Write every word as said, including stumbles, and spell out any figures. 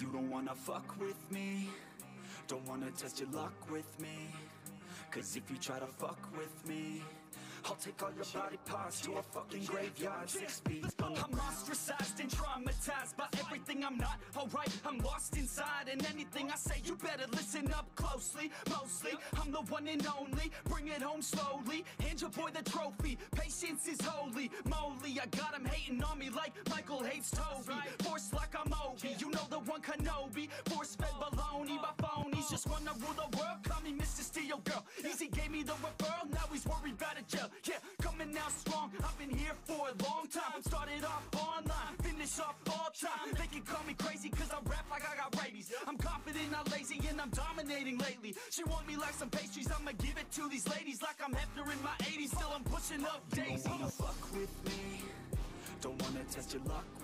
You don't wanna fuck with me, don't wanna test your luck with me, cause if you try to fuck with me, I'll take all your body parts to a fucking graveyard. Six feet. I'm ostracized and traumatized by everything I'm not alright. I'm lost inside, and anything I say you better listen up closely. Mostly, I'm the one and only. Bring it home slowly, hand your boy the trophy. Patience is holy moly. I got him hating on me like Michael hates Toby. Force like I'm Obi, you know the one Kenobi. Force fed baloney by phonies, just wanna rule the world. Call me Mister Steel Girl. Easy gave me the referral, now he's worried about a jail. Yeah, coming out strong, I've been here for a long time. Started off online, finish off all time. They can call me crazy cause I rap like I got rabies. I'm confident, not lazy, and I'm dominating lately. She want me like some pastries, I'ma give it to these ladies. Like I'm Hefner in my eighties, still I'm pushing up daisies. Don't wanna fuck with me, don't wanna test your luck